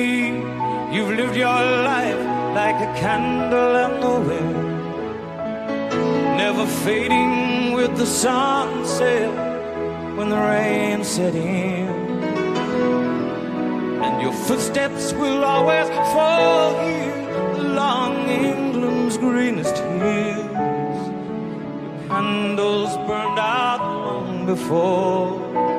me. You've lived your life like a candle in the wind, never fading with the sunset when the rain set in. And your footsteps will always fall here along England's greenest hills. Your candles burned out long before